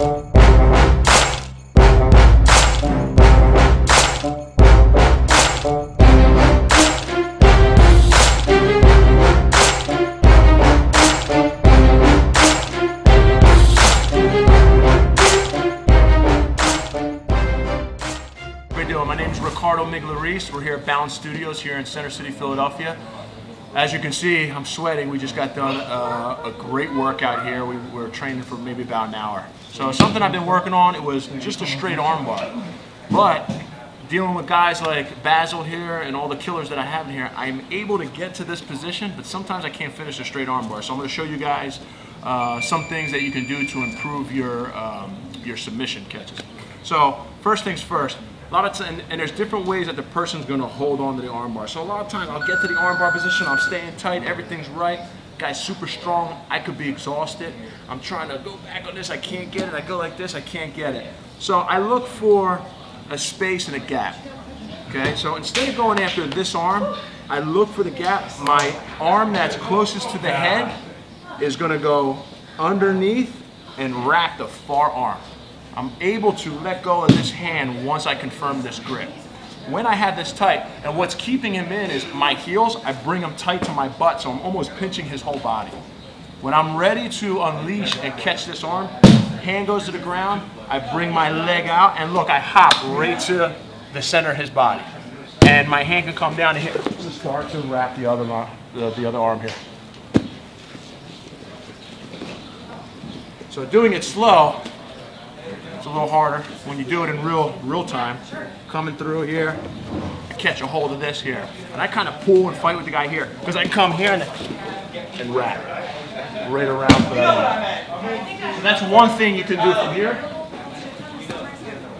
My name is Ricardo Migliarese. We're here at Balance Studios here in Center City, Philadelphia. As you can see, I'm sweating. We just got done a great workout here. We were training for maybe about an hour. So something I've been working on, it was just a straight arm bar. But dealing with guys like Basil here and all the killers that I have in here, I'm able to get to this position, but sometimes I can't finish a straight arm bar. So I'm going to show you guys some things that you can do to improve your submission catches. So first things first. A lot of times, and there's different ways that the person's gonna hold on to the armbar. So a lot of times, I'll get to the armbar position, I'm staying tight, everything's right, guy's super strong, I could be exhausted. I'm trying to go back on this, I can't get it, I go like this, I can't get it. So I look for a space and a gap, okay? So instead of going after this arm, I look for the gap. My arm that's closest to the head is gonna go underneath and wrap the far arm. I'm able to let go of this hand once I confirm this grip. When I have this tight, and what's keeping him in is my heels, I bring them tight to my butt, so I'm almost pinching his whole body. When I'm ready to unleash and catch this arm, hand goes to the ground, I bring my leg out, and look, I hop right to the center of his body. And my hand can come down and hit, start to wrap the other arm here. So doing it slow, it's a little harder. When you do it in real time, coming through here, I catch a hold of this here. And I kind of pull and fight with the guy here, because I come here and wrap right around for that. So that's one thing you can do from here.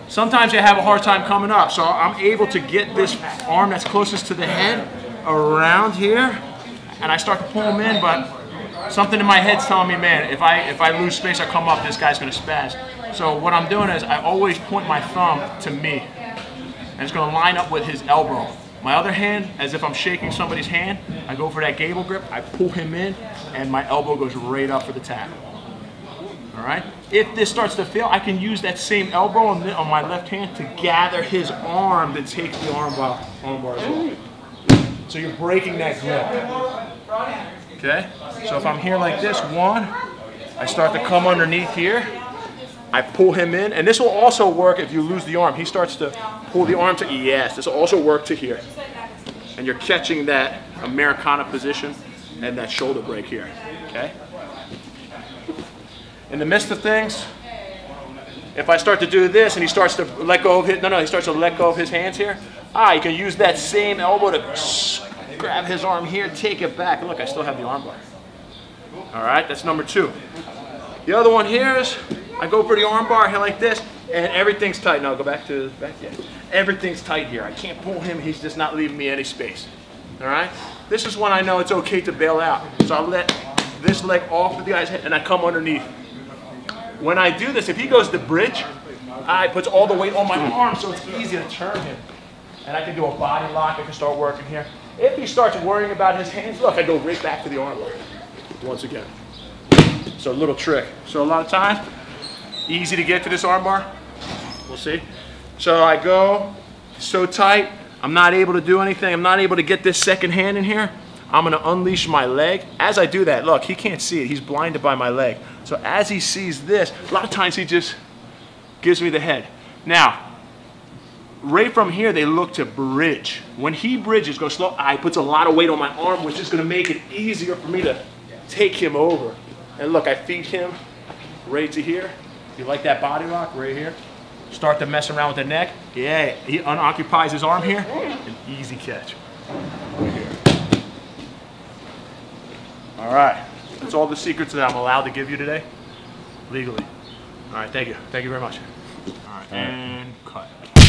Sometimes you have a hard time coming up, so I'm able to get this arm that's closest to the head around here, and I start to pull him in, but something in my head's telling me, man, if I lose space, I come up, this guy's gonna spaz. So what I'm doing is I always point my thumb to me, and it's gonna line up with his elbow. My other hand, as if I'm shaking somebody's hand, I go for that gable grip, I pull him in, and my elbow goes right up for the tap. All right? If this starts to fail, I can use that same elbow on my left hand to gather his arm to take the armbar as well. So you're breaking that grip. Okay, so if I'm here like this, one, I start to come underneath here, I pull him in, and this will also work if you lose the arm. He starts to pull the arm to, yes, this will also work to here. And you're catching that Americana position and that shoulder break here, okay? In the midst of things, if I start to do this and he starts to let go of his, he starts to let go of his hands here, you can use that same elbow to grab his arm here, take it back. Look, I still have the arm bar. All right, that's number two. The other one here is I go for the arm bar here like this, and everything's tight. Now I'll go back to the back. Yeah. Everything's tight here. I can't pull him. He's just not leaving me any space. All right? This is when I know it's okay to bail out. So I let this leg off of the guy's head, and I come underneath. When I do this, if he goes to bridge, I puts all the weight on my arm, so it's easy to turn him. And I can do a body lock. I can start working here. If he starts worrying about his hands, look, I go right back to the arm bar once again. So a little trick. So a lot of times, easy to get to this arm bar. We'll see. So I go so tight, I'm not able to do anything. I'm not able to get this second hand in here. I'm going to unleash my leg. As I do that, look, he can't see it. He's blinded by my leg. So as he sees this, a lot of times he just gives me the head. Now, right from here, they look to bridge. When he bridges, go slow, I puts a lot of weight on my arm, which is going to make it easier for me to take him over. And look, I feed him right to here. You like that body lock right here? Start to mess around with the neck. Yeah, he unoccupies his arm here. An easy catch. Right here. All right. That's all the secrets that I'm allowed to give you today, legally. All right, thank you. Thank you very much. All right, and cut.